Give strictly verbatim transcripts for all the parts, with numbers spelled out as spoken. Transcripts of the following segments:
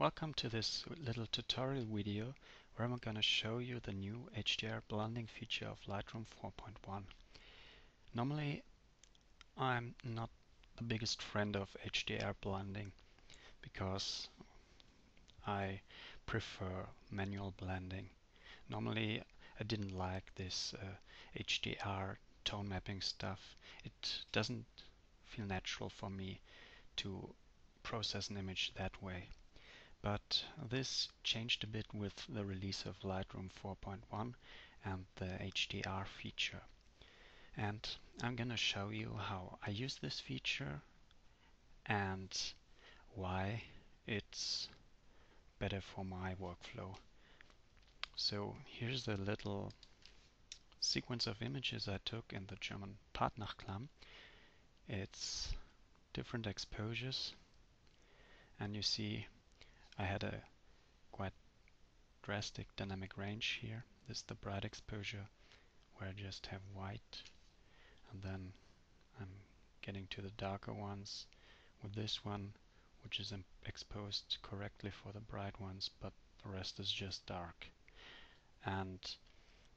Welcome to this little tutorial video where I'm going to show you the new H D R blending feature of Lightroom four point one. Normally I'm not the biggest friend of H D R blending because I prefer manual blending. Normally I didn't like this uh, H D R tone mapping stuff. It doesn't feel natural for me to process an image that way. But this changed a bit with the release of Lightroom four point one and the H D R feature. And I'm gonna show you how I use this feature and why it's better for my workflow. So here's a little sequence of images I took in the German Partnachklamm. It's different exposures, and you see I had a quite drastic dynamic range here. This is the bright exposure where I just have white, and then I'm getting to the darker ones with this one, which is exposed correctly for the bright ones, but the rest is just dark. And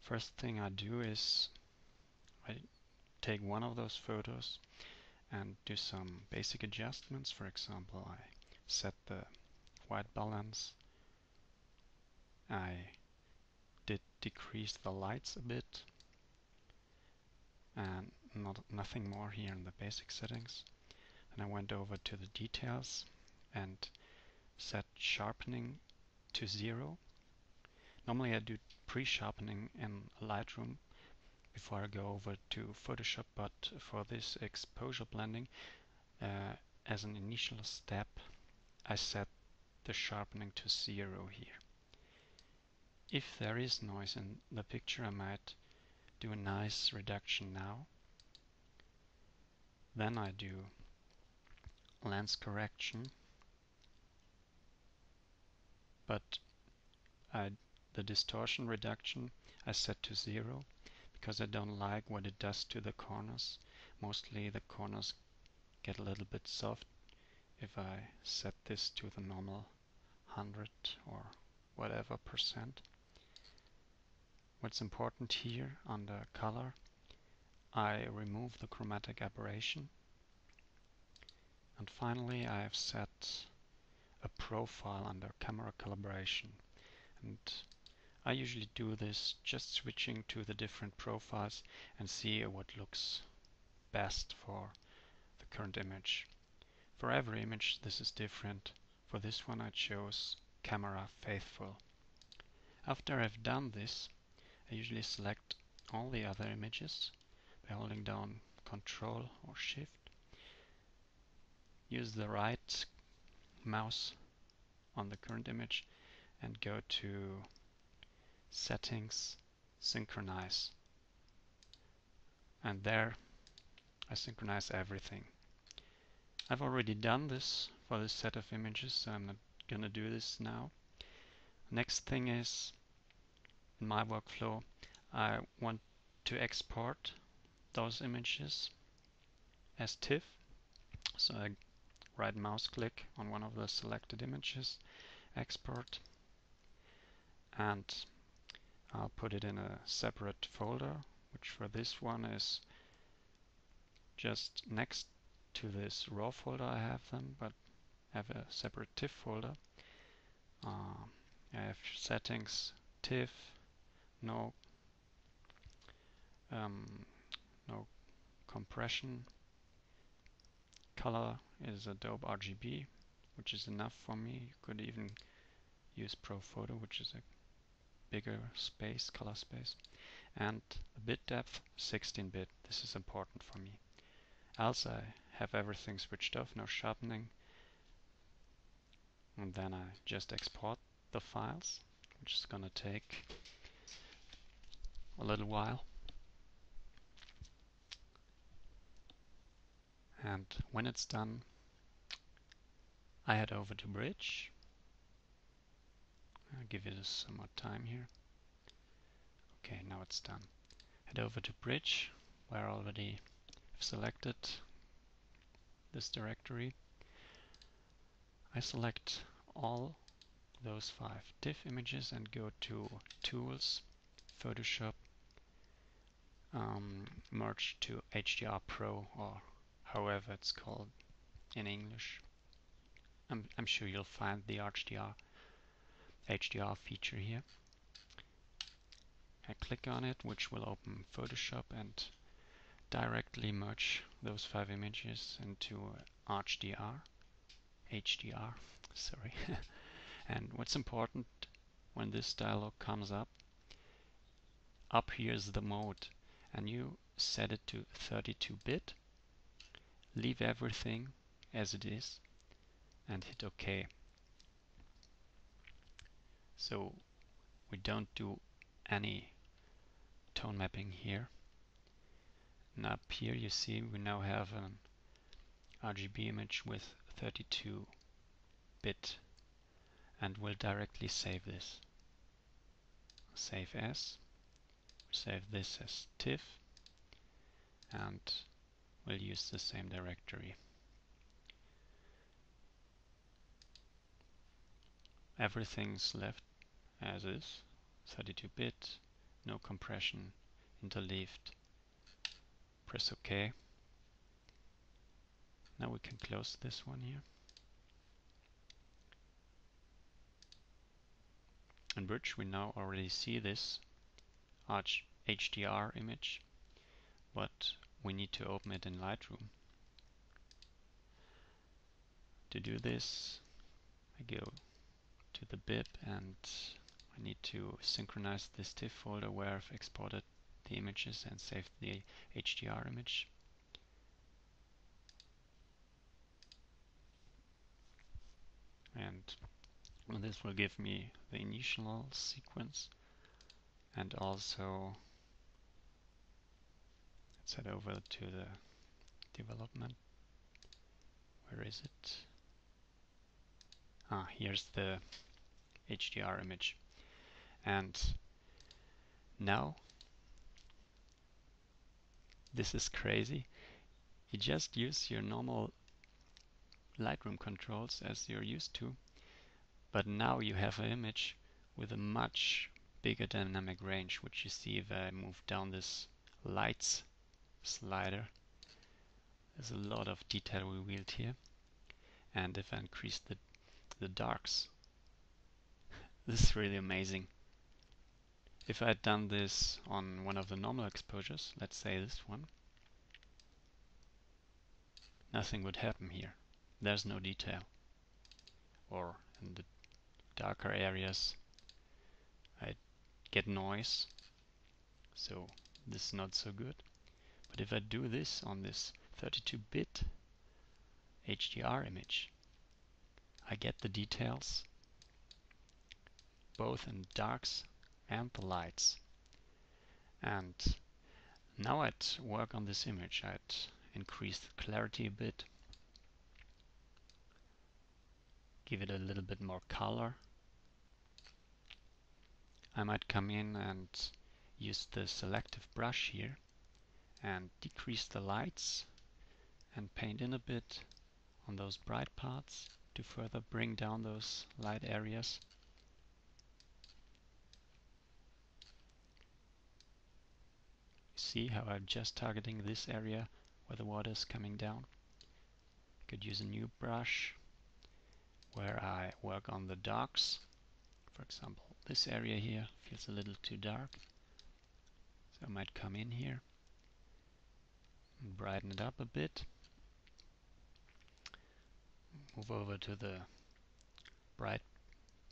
first thing I do is I take one of those photos and do some basic adjustments. For example, I set the white balance, I did decrease the lights a bit, and not, nothing more here in the basic settings. And I went over to the details and set sharpening to zero. Normally I do pre-sharpening in Lightroom before I go over to Photoshop, but for this exposure blending, uh, as an initial step, I set the sharpening to zero here. If there is noise in the picture, I might do a nice reduction now. Then I do lens correction, but I, the distortion reduction I set to zero because I don't like what it does to the corners. Mostly the corners get a little bit soft if I set this to the normal one hundred or whatever percent. What's important here under color, I remove the chromatic aberration, and finally I have set a profile under camera calibration. And I usually do this just switching to the different profiles and see what looks best for the current image. For every image this is different. For this one I chose Camera Faithful. After I've done this, I usually select all the other images by holding down Ctrl or Shift. Use the right mouse on the current image and go to Settings, Synchronize. And there I synchronize everything. I've already done this for this set of images, so I'm not going to do this now. Next thing is, in my workflow, I want to export those images as TIFF. So I right mouse click on one of the selected images, export, and I'll put it in a separate folder, which for this one is just next to this raw folder I have them, but I have a separate TIFF folder. Um, I have settings, TIFF, no, um, no compression. Color is Adobe R G B, which is enough for me. You could even use ProPhoto, which is a bigger space, color space. And the bit depth, sixteen bit. This is important for me. Else I have everything switched off, no sharpening, and then I just export the files, which is gonna take a little while. And when it's done, I head over to Bridge. I'll give it some more time here. Okay, now it's done. Head over to Bridge, where I already have selected this directory. I select all those five div images and go to Tools, Photoshop, um, merge to H D R Pro, or however it's called in English. I'm, I'm sure you'll find the H D R, H D R feature here. I click on it, which will open Photoshop and directly merge those five images into H D R, H D R, sorry. And what's important, when this dialog comes up, up here is the mode, and you set it to thirty-two bit, leave everything as it is, and hit OK. So we don't do any tone mapping here. And up here you see we now have an R G B image with thirty-two bit, and we'll directly save this. Save as. Save this as TIFF, and we'll use the same directory. Everything's left as is, thirty-two bit, no compression, interleaved. Press OK. Now we can close this one here. In which we now already see this H D R image, but we need to open it in Lightroom. To do this, I go to the bib, and I need to synchronize this TIFF folder where I've exported the images and saved the H D R image. And this will give me the initial sequence, and also let's head over to the development. Where is it? Ah, here's the H D R image. And now, this is crazy, you just use your normal Lightroom controls as you're used to, but now you have an image with a much bigger dynamic range, which you see if I move down this lights slider. There's a lot of detail revealed here. And if I increase the, the darks, this is really amazing. If I had done this on one of the normal exposures, let's say this one, nothing would happen here. There's no detail. Or in the darker areas, I get noise, so this is not so good. But if I do this on this thirty-two bit H D R image, I get the details, both in darks and the lights. And now I'd work on this image. I'd increase the clarity a bit, give it a little bit more color. I might come in and use the selective brush here and decrease the lights and paint in a bit on those bright parts to further bring down those light areas. See how I'm just targeting this area where the water is coming down. I could use a new brush where I work on the darks. For example, this area here feels a little too dark, so I might come in here and brighten it up a bit. Move over to the bright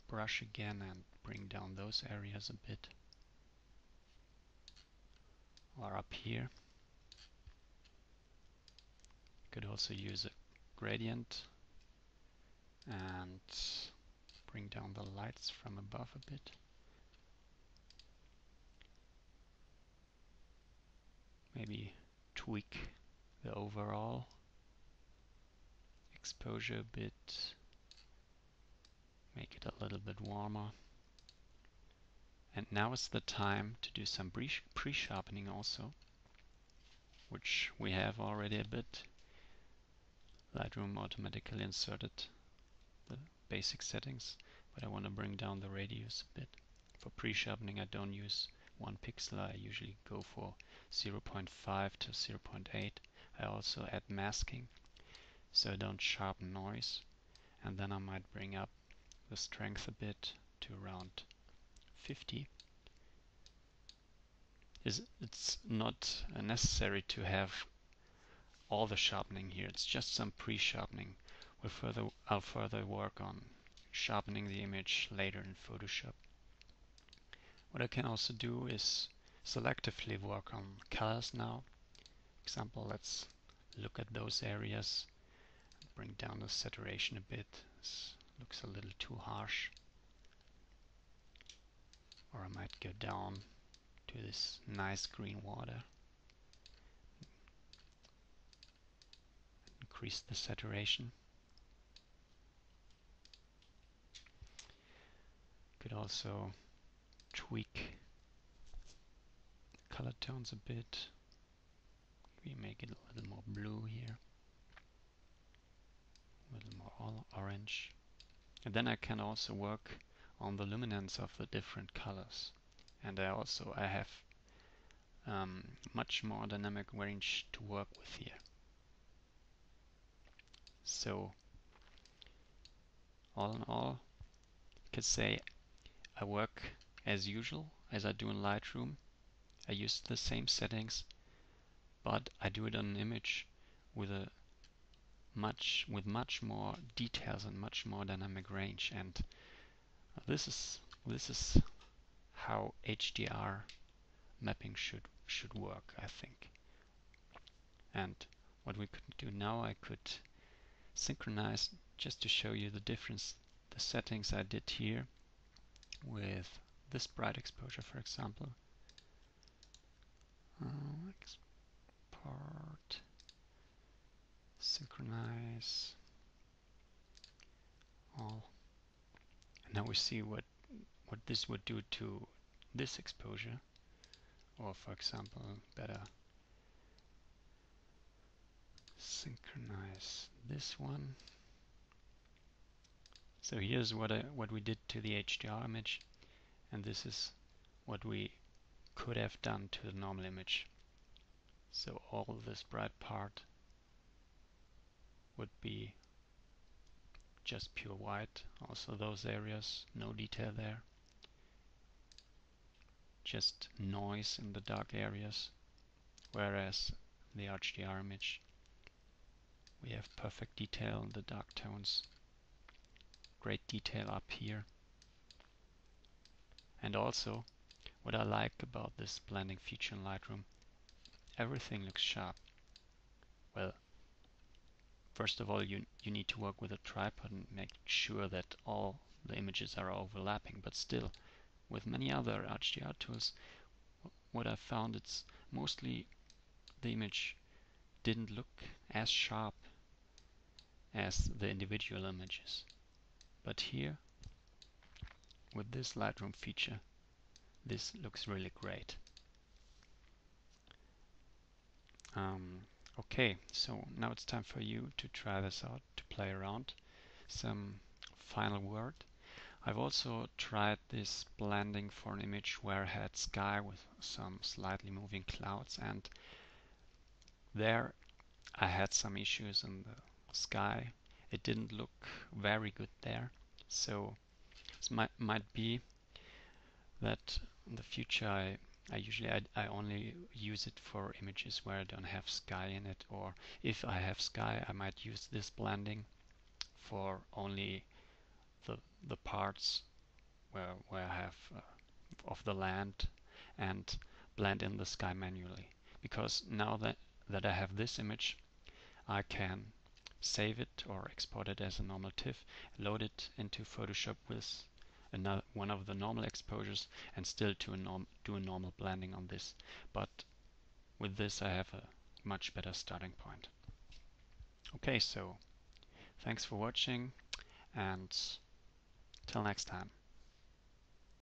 brush again and bring down those areas a bit. Or up here. Could also use a gradient and bring down the lights from above a bit. Maybe tweak the overall exposure a bit, make it a little bit warmer. And now is the time to do some pre-sharpening also, which we have already a bit. Lightroom automatically inserted the basic settings. but I want to bring down the radius a bit. For pre-sharpening I don't use one pixel, I usually go for zero point five to zero point eight. I also add masking, so I don't sharpen noise, and then I might bring up the strength a bit to around fifty. It's not necessary to have all the sharpening here, it's just some pre-sharpening. We'll further, I'll further work on sharpening the image later in Photoshop. What I can also do is selectively work on colors now. For example, let's look at those areas, bring down the saturation a bit. This looks a little too harsh. Or I might go down to this nice green water. Increase the saturation. Could also tweak color tones a bit. We make it a little more blue here, a little more orange. And then I can also work on the luminance of the different colors. And I also I have um, much more dynamic range to work with here. So all in all, I could say I work as usual as I do in Lightroom. I use the same settings, but I do it on an image with a much with much more details and much more dynamic range. And this is this is how H D R mapping should should work, I think. And what we could do now, I could synchronize, just to show you the difference, the settings I did here with this bright exposure, for example. Uh, export, synchronize all. And now we see what what this would do to this exposure, or for example, better synchronize this one. So here's what I, what we did to the H D R image, and this is what we could have done to the normal image. So all this bright part would be just pure white, also those areas, no detail there, just noise in the dark areas, whereas the H D R image, we have perfect detail in the dark tones, great detail up here. And also, what I like about this blending feature in Lightroom, everything looks sharp. Well, first of all, you, you need to work with a tripod and make sure that all the images are overlapping, but still, with many other H D R tools, what I found, it's mostly the image didn't look as sharp as the individual images. But here, with this Lightroom feature, this looks really great. Um, okay, so now it's time for you to try this out, to play around. Some final word. I've also tried this blending for an image where I had sky with some slightly moving clouds, and there I had some issues in the sky. It didn't look very good there, so it might, might be that in the future I, I usually I, I only use it for images where I don't have sky in it, or if I have sky I might use this blending for only the the parts where where I have uh, of the land, and blend in the sky manually, because now that that I have this image, I can save it or export it as a normal TIFF, load it into Photoshop with another one of the normal exposures, and still to a norm, do a normal blending on this. But with this I have a much better starting point. Okay, so thanks for watching, and till next time.